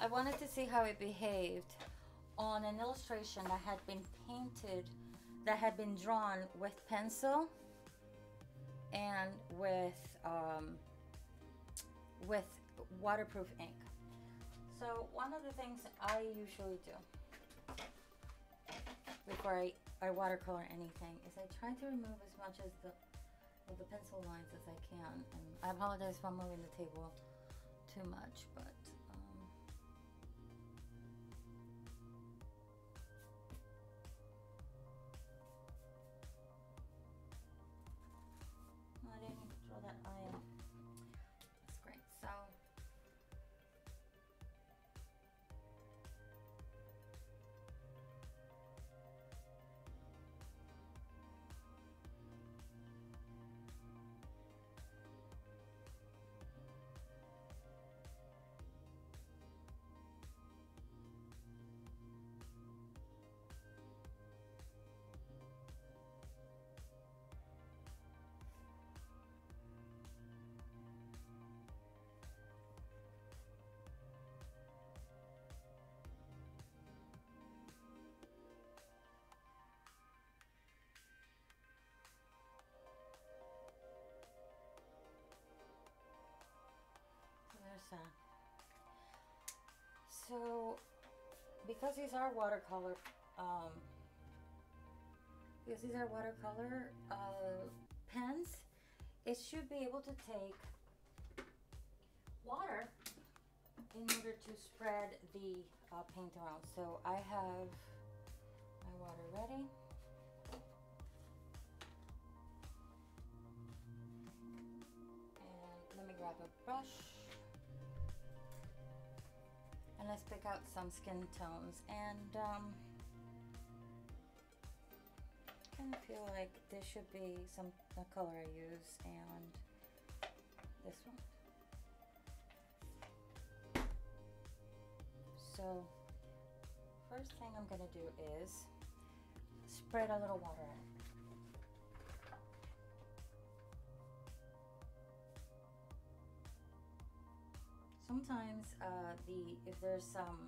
I wanted to see how it behaved on an illustration that had been painted, that had been drawn with pencil and with waterproof ink. So one of the things I usually do before I watercolor anything is I try to remove as much as the pencil lines as I can. And I apologize if I'm moving the table too much, but I didn't need to draw that eye out. That's great. So because these are watercolor, pens, it should be able to take water in order to spread the paint around. So I have my water ready. And let me grab a brush. And let's pick out some skin tones, and I kind of feel like this should be the color I use, and this one. So first thing I'm gonna do is spread a little water in. Sometimes if there's some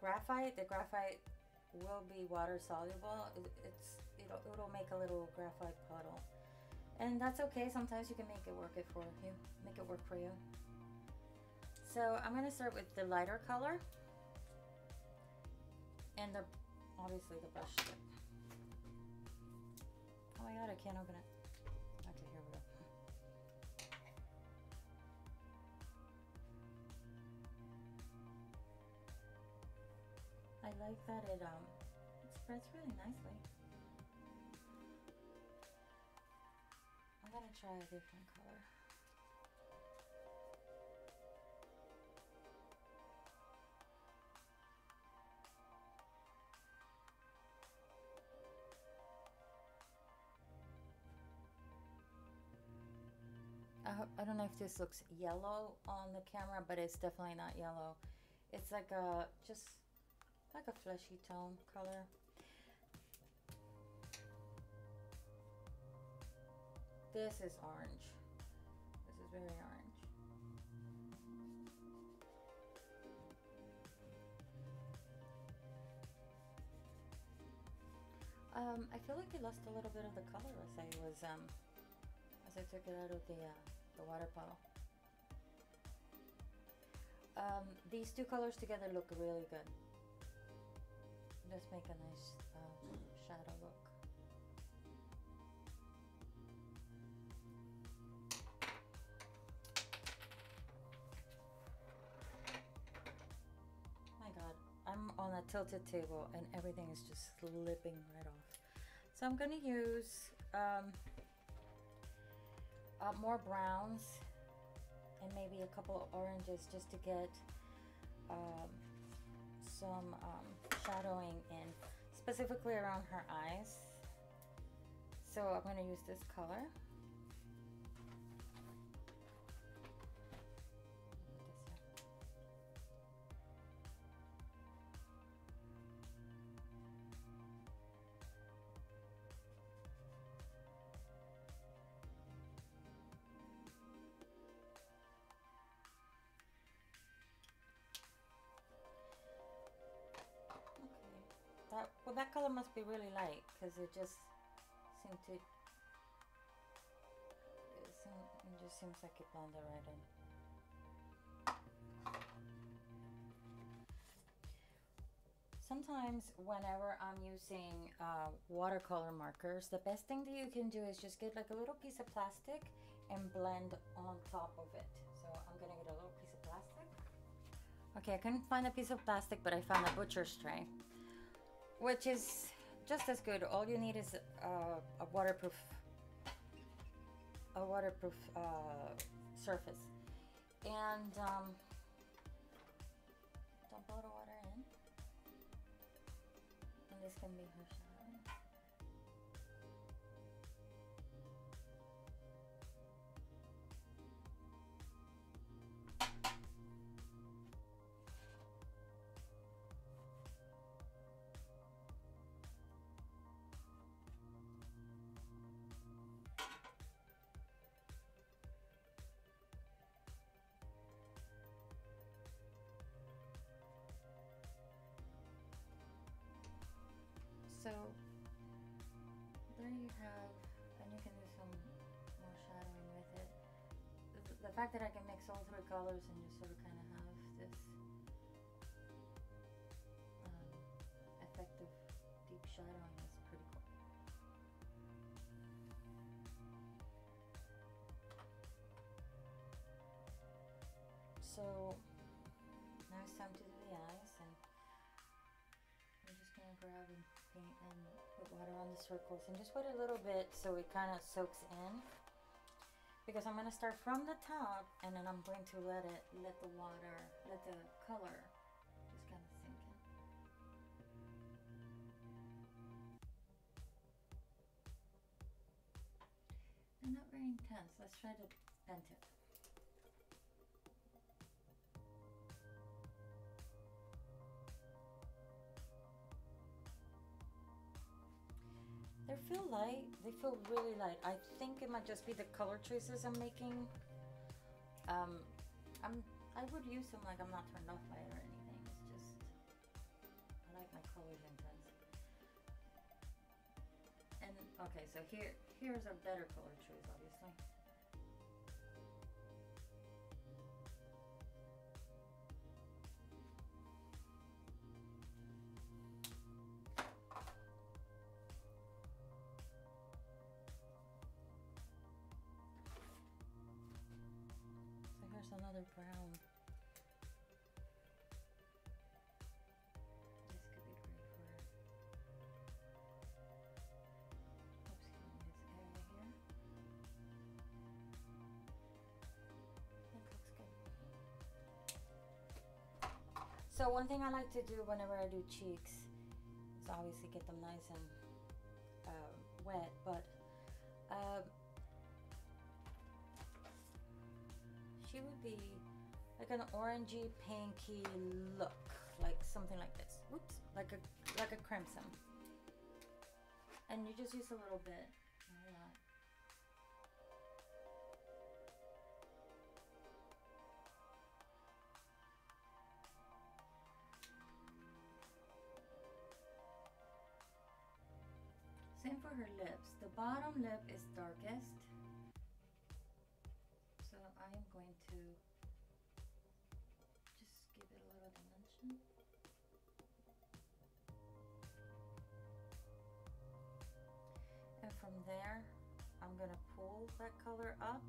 graphite, the graphite will be water soluble. It'll make a little graphite puddle, and that's okay. Sometimes you can make it work for you. So I'm gonna start with the lighter color and obviously the brush tip. Oh my God, I can't open it. Okay, here we go. I like that it spreads really nicely. I'm gonna try a different color. I don't know if this looks yellow on the camera, but it's definitely not yellow. It's like like a fleshy tone color. This is orange. This is very orange. I feel like it lost a little bit of the color as I took it out of the water bottle. These two colors together look really good. Just make a nice shadow look. My God, I'm on a tilted table and everything is just slipping right off. So I'm gonna use more browns and maybe a couple of oranges just to get some shadowing in, specifically around her eyes. So I'm going to use this color. Well, that color must be really light, because it just seemed to... It just seems like it blended right in. Sometimes whenever I'm using watercolor markers, the best thing that you can do is just get like a little piece of plastic and blend on top of it. So I'm gonna get a little piece of plastic. Okay, I couldn't find a piece of plastic, but I found a butcher's tray, which is just as good. All you need is a waterproof surface. And dump a little water in. And this can be her shadow. So there you have, and you can do some more shadowing with it. The fact that I can mix all three colors and just sort of kind of have this effect of deep shadowing is pretty cool. So now it's time to do the eyes, and I'm just gonna grab and paint and put water on the circles and just wait a little bit so it kind of soaks in, because I'm gonna start from the top and then I'm going to let the color just kind of sink in. They're not very intense. Let's try to bend it. They feel light. They feel really light. I think it might just be the color choices I'm making. I would use them, like, I'm not turned off by it or anything. It's just, I like my colors intense. And okay, so here's a better color choice, obviously. Here's another brown. This could be great for her. Oops, this area here. That looks good. So one thing I like to do whenever I do cheeks is obviously get them nice and wet, but she would be like an orangey, pinky look, like something like this. Whoops, like a crimson. And you just use a little bit, not a lot. Same for her lips. The bottom lip is darkest. So I am going to just give it a little dimension. And from there, I'm gonna pull that color up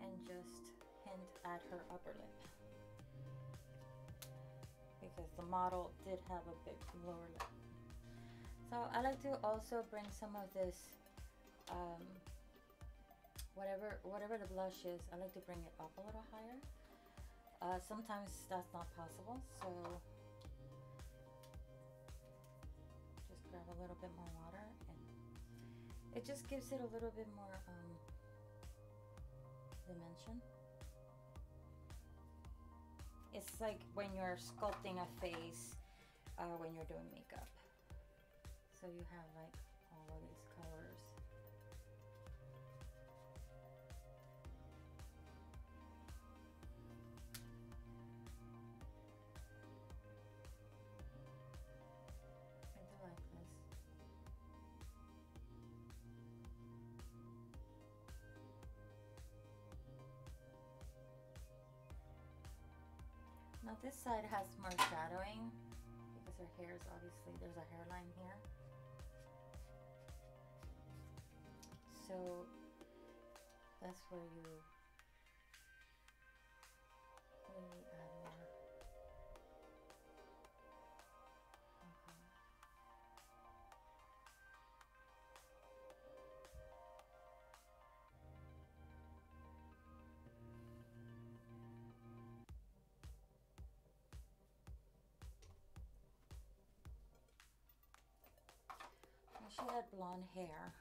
and just hint at her upper lip. Because the model did have a big lower lip. So I like to also bring some of this whatever the blush is, I like to bring it up a little higher. Sometimes that's not possible, so just grab a little bit more water and it just gives it a little bit more dimension. It's like when you're sculpting a face when you're doing makeup. So you have like all of these colors. Now this side has more shadowing because her hair is obviously, there's a hairline here. So that's where you really add more. Okay. And she had blonde hair.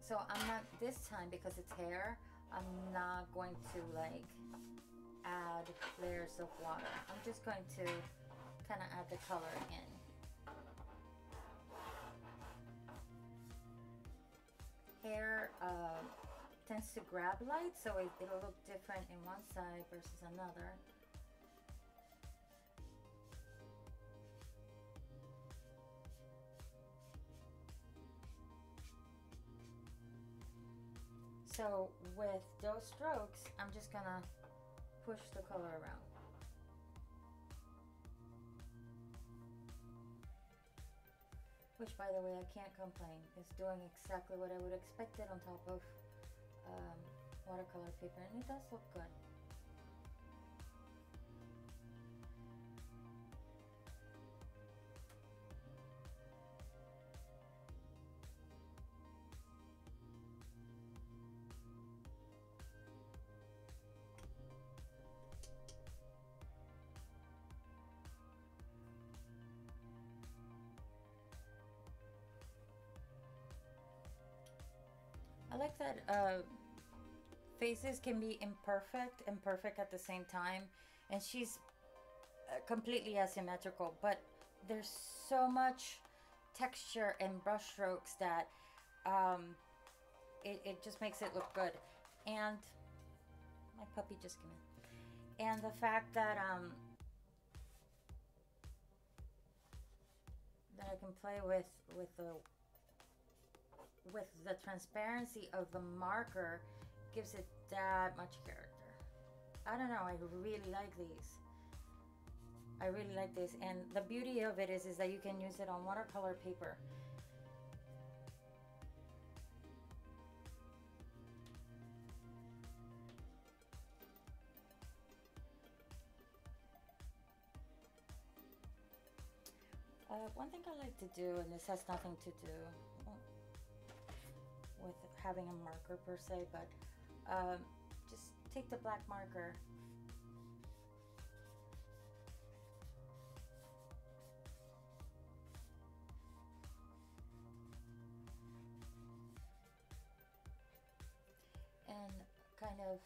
So I'm not, this time, because it's hair, I'm not going to like add layers of water. I'm just going to kind of add the color in. Hair tends to grab light, so it'll look different in one side versus another. So with those strokes, I'm just gonna push the color around. Which, by the way, I can't complain. It's doing exactly what I would expect it on top of watercolor paper, and it does look good. I like that faces can be imperfect and perfect at the same time, and she's completely asymmetrical, but there's so much texture and brush strokes that it just makes it look good. And my puppy just came in. And the fact that I can play with the transparency of the marker gives it that much character. I don't know, I really like these. I really like this, and the beauty of it is that you can use it on watercolor paper. One thing I like to do, and this has nothing to do with having a marker per se, but just take the black marker and kind of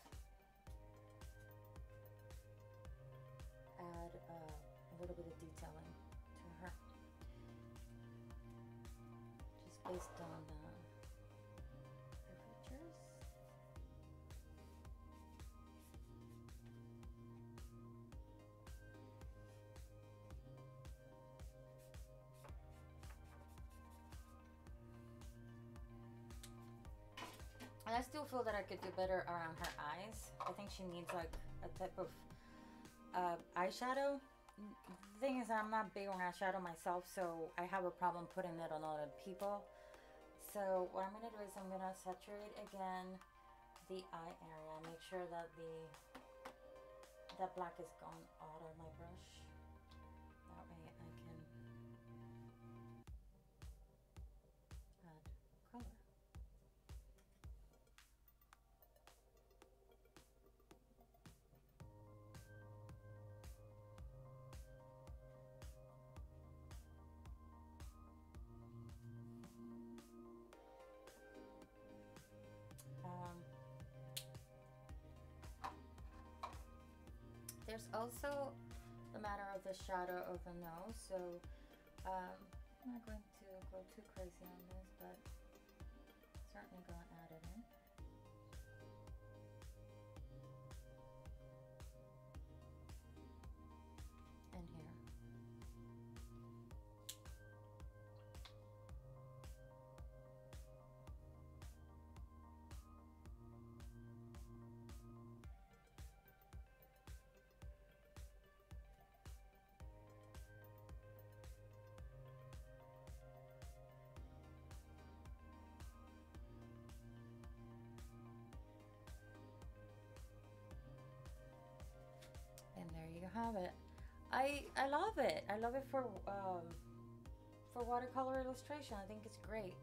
add a little bit of detailing to her, just based on and I still feel that I could do better around her eyes. I think she needs like a type of eyeshadow. The thing is, I'm not big on eyeshadow myself, so I have a problem putting it on other people. So what I'm gonna do is I'm gonna saturate again the eye area. Make sure that that black is gone out of my brush. That way I can add color. There's also the matter of the shadow of the nose, so I'm not going to go too crazy on this, but certainly going to add it in. And here. haven't. I love it. I love it for watercolor illustration. I think it's great.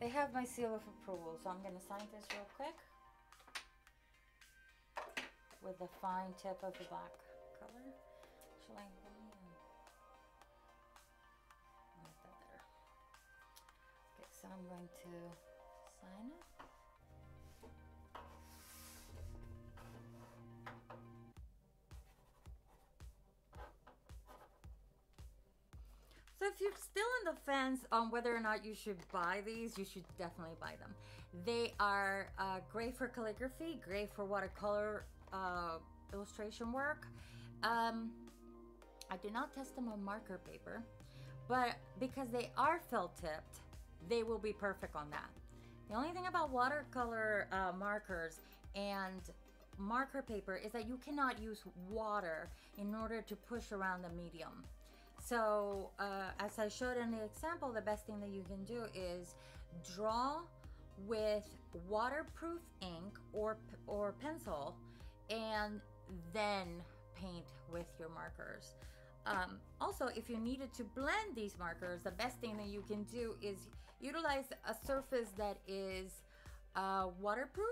They have my seal of approval, so I'm going to sign this real quick with the fine tip of the black color. Shall I? Like that better. Okay, so I'm going to sign it. So if you're still on the fence on whether or not you should buy these, you should definitely buy them. They are great for calligraphy, great for watercolor illustration work. I do not test them on marker paper, but because they are felt tipped, they will be perfect on that. The only thing about watercolor markers and marker paper is that you cannot use water in order to push around the medium. So as I showed in the example, the best thing that you can do is draw with waterproof ink or pencil and then paint with your markers. Also, if you needed to blend these markers, the best thing that you can do is utilize a surface that is waterproof,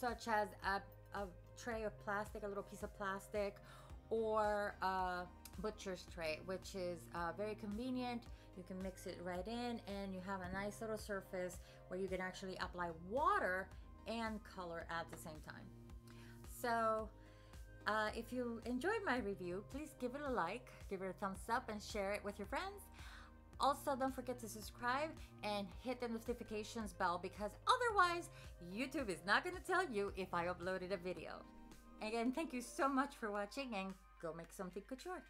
such as a tray of plastic, a little piece of plastic, or butcher's tray, which is very convenient. You can mix it right in and you have a nice little surface where you can actually apply water and color at the same time. So if you enjoyed my review, please give it a like, give it a thumbs up, and share it with your friends. Also, don't forget to subscribe and hit the notifications bell, because otherwise YouTube is not going to tell you if I uploaded a video. Again, thank you so much for watching, and go make something couture.